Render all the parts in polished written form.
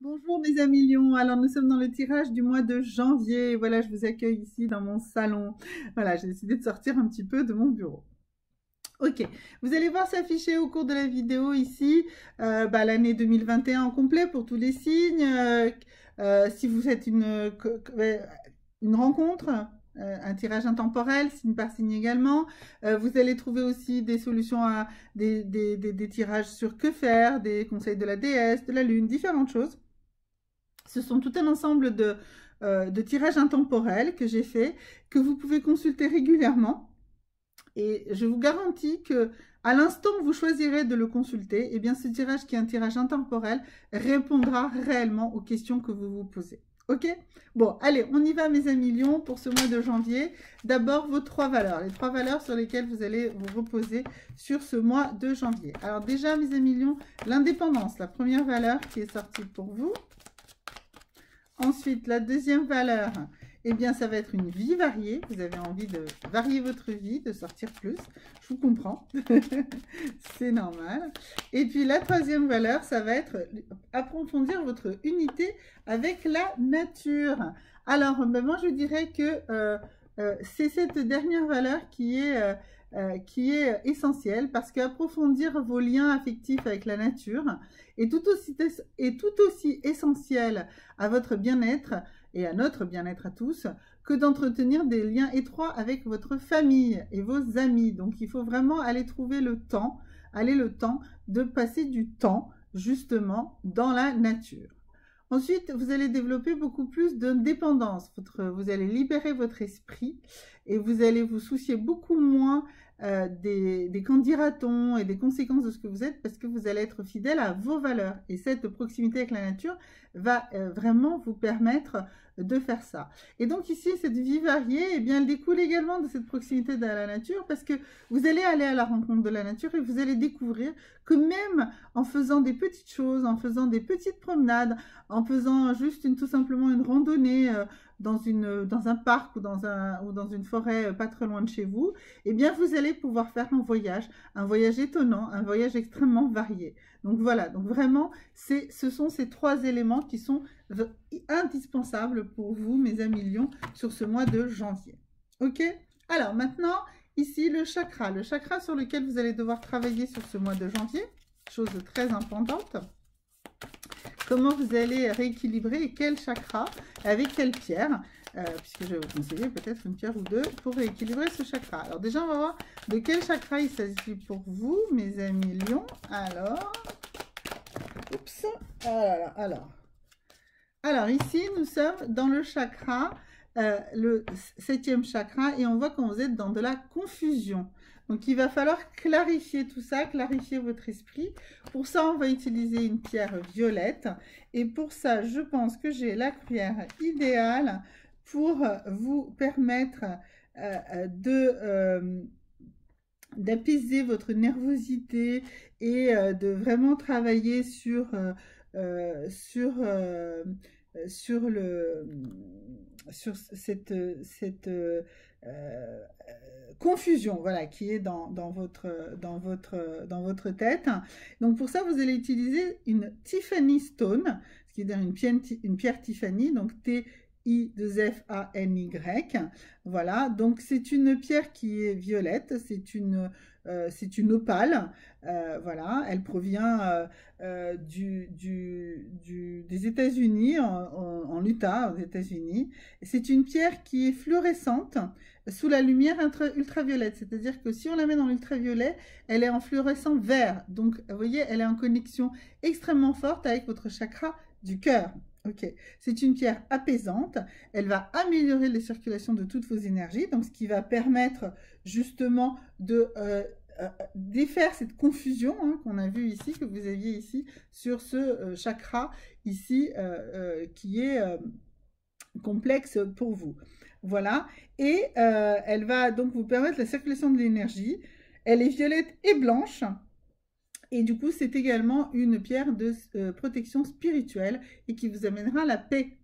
Bonjour mes amis Lion, alors nous sommes dans le tirage du mois de janvier, voilà je vous accueille ici dans mon salon, voilà j'ai décidé de sortir un petit peu de mon bureau. Ok, vous allez voir s'afficher au cours de la vidéo ici l'année 2021 en complet pour tous les signes, si vous faites une rencontre, un tirage intemporel, signe par signe également. Vous allez trouver aussi des solutions à des tirages sur que faire, des conseils de la déesse, de la lune, différentes choses. Ce sont tout un ensemble de tirages intemporels que j'ai fait, que vous pouvez consulter régulièrement. Et je vous garantis que, à l'instant où vous choisirez de le consulter, eh bien, ce tirage qui est un tirage intemporel répondra réellement aux questions que vous vous posez. Ok? Bon, allez, on y va mes amis Lion pour ce mois de janvier. D'abord, vos trois valeurs, les trois valeurs sur lesquelles vous allez vous reposer sur ce mois de janvier. Alors déjà, mes amis Lion, l'indépendance, la première valeur qui est sortie pour vous. Ensuite, la deuxième valeur, eh bien, ça va être une vie variée. Vous avez envie de varier votre vie, de sortir plus. Je vous comprends, c'est normal. Et puis, la troisième valeur, ça va être approfondir votre unité avec la nature. Alors, ben, moi, je dirais que c'est cette dernière valeur qui est essentielle parce qu'approfondir vos liens affectifs avec la nature est tout aussi essentiel à votre bien-être et à notre bien-être à tous, que d'entretenir des liens étroits avec votre famille et vos amis. Donc, il faut vraiment aller trouver le temps, de passer du temps, justement, dans la nature. Ensuite, vous allez développer beaucoup plus d'indépendance. Vous allez libérer votre esprit et vous allez vous soucier beaucoup moins des qu'en dira-t-on et des conséquences de ce que vous êtes parce que vous allez être fidèle à vos valeurs. Et cette proximité avec la nature va vraiment vous permettre de faire ça. Et donc ici, cette vie variée, eh bien, elle découle également de cette proximité à la nature parce que vous allez aller à la rencontre de la nature et vous allez découvrir que même en faisant des petites choses, en faisant des petites promenades, en faisant juste tout simplement une randonnée dans un parc ou dans une forêt pas très loin de chez vous, eh bien, vous allez pouvoir faire un voyage étonnant, un voyage extrêmement varié. Donc voilà, donc vraiment, ce sont ces trois éléments qui sont indispensables pour vous, mes amis Lion, sur ce mois de janvier. Ok? Alors maintenant, ici, le chakra sur lequel vous allez devoir travailler sur ce mois de janvier, chose très importante. Comment vous allez rééquilibrer et quel chakra, avec quelle pierre, puisque je vais vous conseiller peut-être une pierre ou deux pour rééquilibrer ce chakra. Alors déjà, on va voir de quel chakra il s'agit pour vous, mes amis Lion. Alors, oups, alors ici, nous sommes dans le chakra, le 7e chakra, et on voit quand vous êtes dans de la confusion. Donc, il va falloir clarifier tout ça, clarifier votre esprit. Pour ça, on va utiliser une pierre violette. Et pour ça, je pense que j'ai la pierre idéale pour vous permettre d'apaiser votre nervosité et de vraiment travailler sur cette confusion, voilà, qui est dans votre tête. Donc pour ça, vous allez utiliser une Tiffany Stone, ce qui veut dire une pierre Tiffany, donc T-I-F-A-N-Y. Voilà, donc c'est une pierre qui est violette, c'est une opale, voilà, elle provient des États-Unis, en Utah, aux États-Unis. C'est une pierre qui est fluorescente sous la lumière ultraviolette, c'est-à-dire que si on la met dans l'ultraviolet, elle est en fluorescent vert. Donc, vous voyez, elle est en connexion extrêmement forte avec votre chakra du cœur. Ok, c'est une pierre apaisante, elle va améliorer les circulations de toutes vos énergies, donc ce qui va permettre justement de défaire cette confusion qu'on a vue ici, que vous aviez ici sur ce chakra ici qui est complexe pour vous. Voilà, et elle va donc vous permettre la circulation de l'énergie, elle est violette et blanche. Et du coup, c'est également une pierre de protection spirituelle et qui vous amènera la paix.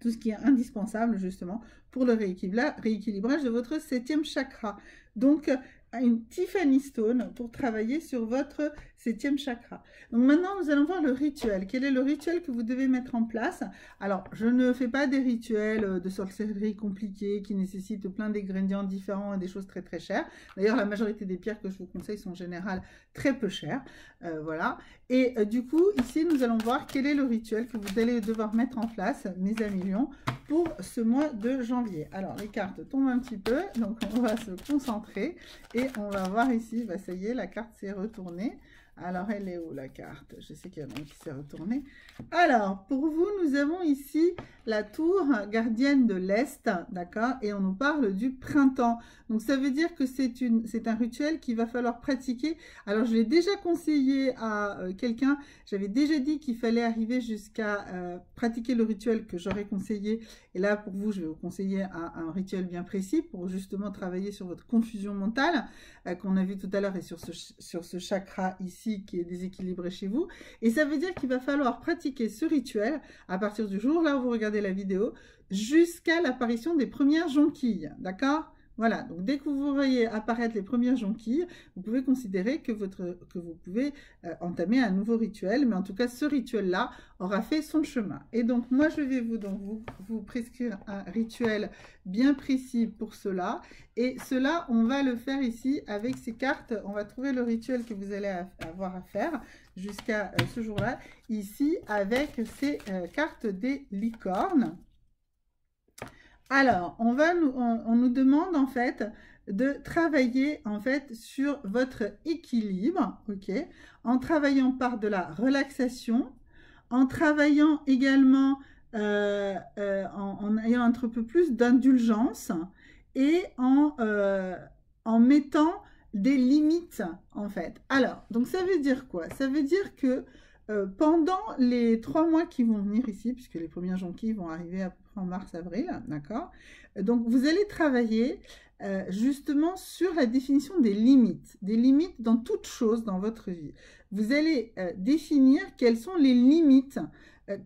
Tout ce qui est indispensable, justement, pour le rééquilibrage de votre 7e chakra. Donc, une Tiffany Stone pour travailler sur votre septième chakra. Donc maintenant, nous allons voir le rituel. Quel est le rituel que vous devez mettre en place? Alors, je ne fais pas des rituels de sorcellerie compliqués qui nécessitent plein d'ingrédients différents et des choses très très chères. D'ailleurs, la majorité des pierres que je vous conseille sont en général très peu chères. Voilà. Et du coup, ici, nous allons voir quel est le rituel que vous allez devoir mettre en place, mes amis Lion, pour ce mois de janvier. Alors, les cartes tombent un petit peu, donc on va se concentrer et on va voir ici, bah, ça y est, la carte s'est retournée. Alors, elle est où la carte? Je sais qu'il y en a une qui s'est retournée. Alors, pour vous, nous avons ici la tour gardienne de l'Est, d'accord? Et on nous parle du printemps. Donc, ça veut dire que c'est un rituel qu'il va falloir pratiquer. Alors, je l'ai déjà conseillé à quelqu'un. J'avais déjà dit qu'il fallait arriver jusqu'à pratiquer le rituel que j'aurais conseillé. Et là, pour vous, je vais vous conseiller un rituel bien précis pour justement travailler sur votre confusion mentale qu'on a vu tout à l'heure et sur ce chakra ici, qui est déséquilibré chez vous. Et ça veut dire qu'il va falloir pratiquer ce rituel à partir du jour là où vous regardez la vidéo jusqu'à l'apparition des premières jonquilles, d'accord? Voilà, donc dès que vous voyez apparaître les premières jonquilles, vous pouvez considérer que vous pouvez entamer un nouveau rituel, mais en tout cas ce rituel-là aura fait son chemin. Et donc moi je vais vous prescrire un rituel bien précis pour cela, et cela on va le faire ici avec ces cartes, on va trouver le rituel que vous allez avoir à faire jusqu'à ce jour-là, ici avec ces cartes des licornes. Alors, on nous demande en fait de travailler en fait sur votre équilibre, ok, en travaillant par de la relaxation, en travaillant également en ayant un peu plus d'indulgence et en mettant des limites en fait. Alors, donc ça veut dire quoi? Ça veut dire que pendant les 3 mois qui vont venir ici, puisque les premières jonquilles vont arriver à peu près en mars-avril, d'accord? Donc, vous allez travailler justement sur la définition des limites dans toute chose dans votre vie. Vous allez définir quelles sont les limites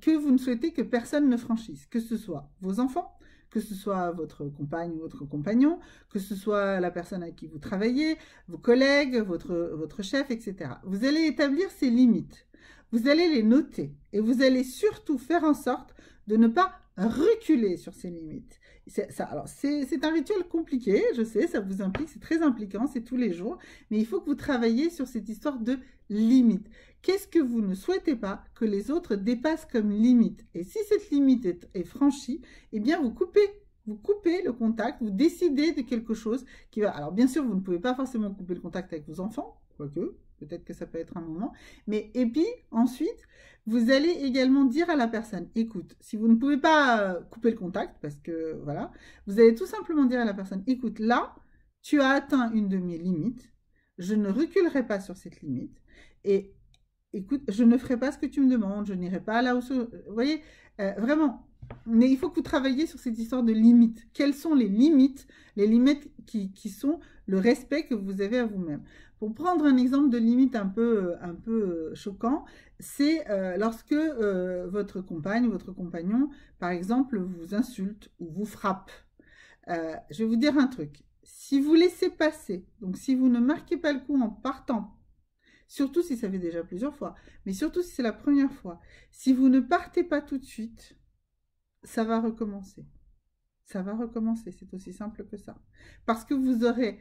que vous ne souhaitez que personne ne franchisse, que ce soit vos enfants, que ce soit votre compagne ou votre compagnon, que ce soit la personne avec qui vous travaillez, vos collègues, votre chef, etc. Vous allez établir ces limites. Vous allez les noter et vous allez surtout faire en sorte de ne pas reculer sur ces limites. C'est un rituel compliqué, je sais, ça vous implique, c'est très impliquant, c'est tous les jours, mais il faut que vous travailliez sur cette histoire de limite. Qu'est-ce que vous ne souhaitez pas que les autres dépassent comme limite? Et si cette limite est franchie, eh bien vous coupez le contact, vous décidez de quelque chose qui va... Alors bien sûr, vous ne pouvez pas forcément couper le contact avec vos enfants, quoique... Peut-être que ça peut être un moment. Et puis, ensuite, vous allez également dire à la personne, écoute, si vous ne pouvez pas couper le contact, parce que, voilà, vous allez tout simplement dire à la personne, écoute, là, tu as atteint une de mes limites, je ne reculerai pas sur cette limite, et écoute, je ne ferai pas ce que tu me demandes, je n'irai pas là où... Vous voyez, vraiment... Mais il faut que vous travailliez sur cette histoire de limites. Quelles sont les limites? Les limites qui sont le respect que vous avez à vous-même. Pour prendre un exemple de limite un peu choquant, c'est lorsque votre compagne ou votre compagnon, par exemple, vous insulte ou vous frappe. Je vais vous dire un truc. Si vous laissez passer, donc si vous ne marquez pas le coup en partant, surtout si ça fait déjà plusieurs fois, mais surtout si c'est la première fois, si vous ne partez pas tout de suite... ça va recommencer. Ça va recommencer, c'est aussi simple que ça. Parce que vous aurez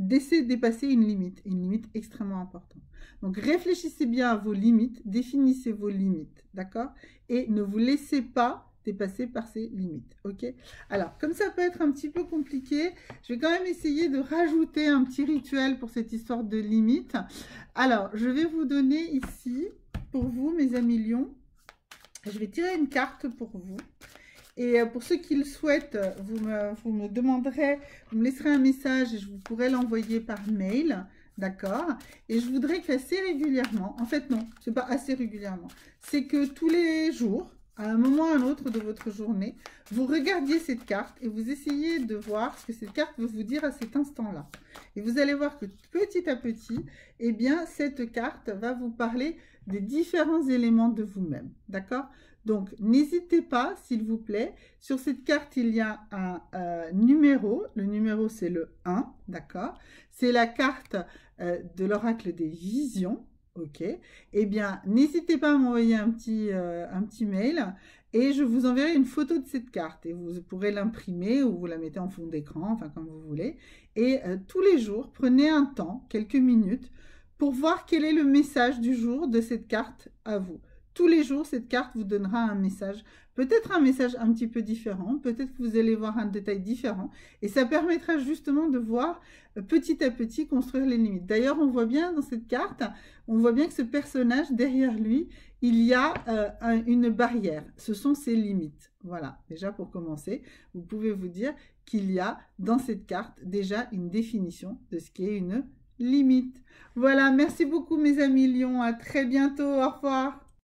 dépassé une limite extrêmement importante. Donc réfléchissez bien à vos limites, définissez vos limites, d'accord? Et ne vous laissez pas dépasser par ces limites, ok? Alors, comme ça peut être un petit peu compliqué, je vais quand même essayer de rajouter un petit rituel pour cette histoire de limite. Alors, je vais vous donner ici, pour vous, mes amis Lions, je vais tirer une carte pour vous. Et pour ceux qui le souhaitent, vous me demanderez, vous me laisserez un message et je vous pourrai l'envoyer par mail, d'accord? Et je voudrais qu'assez régulièrement, en fait non, c'est pas assez régulièrement, c'est que tous les jours, à un moment ou à un autre de votre journée, vous regardiez cette carte et vous essayez de voir ce que cette carte veut vous dire à cet instant-là. Et vous allez voir que petit à petit, eh bien, cette carte va vous parler des différents éléments de vous-même, d'accord? Donc, n'hésitez pas, s'il vous plaît. Sur cette carte, il y a un numéro. Le numéro, c'est le 1, d'accord? C'est la carte de l'oracle des visions, Ok, eh bien, n'hésitez pas à m'envoyer un petit mail et je vous enverrai une photo de cette carte. Et vous pourrez l'imprimer ou vous la mettez en fond d'écran, enfin comme vous voulez. Et tous les jours, prenez un temps, quelques minutes, pour voir quel est le message du jour de cette carte à vous. Tous les jours, cette carte vous donnera un message, peut-être un message un petit peu différent, peut-être que vous allez voir un détail différent, et ça permettra justement de voir petit à petit construire les limites. D'ailleurs, on voit bien dans cette carte, on voit bien que ce personnage, derrière lui, il y a une barrière. Ce sont ses limites. Voilà, déjà pour commencer, vous pouvez vous dire qu'il y a dans cette carte déjà une définition de ce qu'est une limite. Voilà, merci beaucoup mes amis Lion, à très bientôt, au revoir.